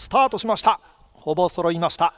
スタートしました。ほぼ揃いました。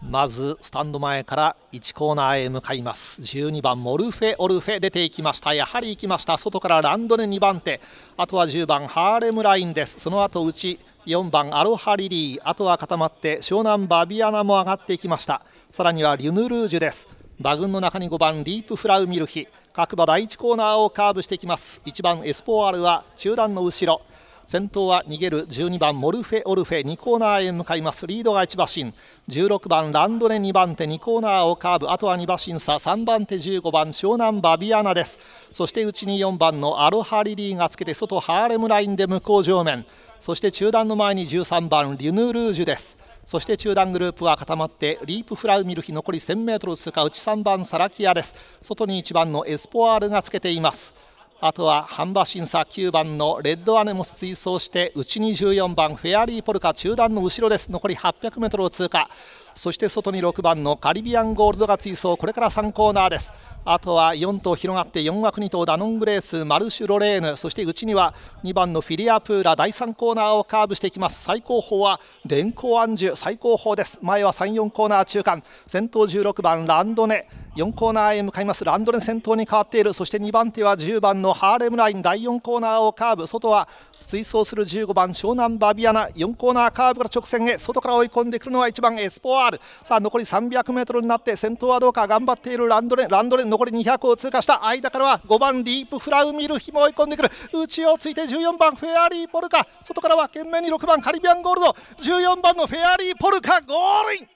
まずスタンド前から1コーナーへ向かいます。12番モルフェ・オルフェ出ていきました。やはり行きました。外からランドネ2番手、あとは10番ハーレムラインです。その後内4番アロハリリー、あとは固まって湘南バビアナも上がっていきました。さらにはリュヌルージュです。馬群の中に5番リープフラウミルヒ、各馬第1コーナーをカーブしていきます。1番エスポーアルは中段の後ろ、先頭は逃げる12番モルフェ・オルフェ、2コーナーへ向かいます。リードが1馬身、16番ランドネ2番手、2コーナーをカーブ、あとは2馬身差、3番手15番湘南バビアナです。そして内に4番のアロハリリーがつけて外ハーレムラインで向こう上面、そして中段の前に13番リュヌルージュです。そして中段グループは固まってリープフラウミルヒ、残り 1000m 通過、内3番サラキアです。外に1番のエスポアールがつけています。あとは半馬身差、9番のレッドアネモス追走して、内に14番フェアリーポルカ、中段の後ろです。残り 800m を通過、そして外に6番のカリビアンゴールドが追走、これから3コーナーです。あとは4頭広がって4枠2頭ダノングレース、マルシュロレーヌ、そして内には2番のフィリアプーラ、第3コーナーをカーブしていきます。最後方はレンコーアンジュ、最後方です。前は3、4コーナー中間、先頭16番ランドネ、4コーナーへ向かいます。ランドネ先頭に変わっている。そして2番手は10番のハーレムライン、第4コーナーをカーブ、外は追走する15番湘南バビアナ、4コーナーカーブから直線へ、外から追い込んでくるのは1番エスポアール。さあ残り 300m になって、先頭はどうか、頑張っているランドネ、残り200を通過した。間からは5番リープフラウミルヒも追い込んでくる。内をついて14番フェアリーポルカ、外からは懸命に6番カリビアンゴールド、14番のフェアリーポルカ、ゴールイン、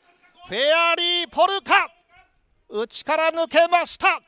フェアリーポルカ内から抜けました。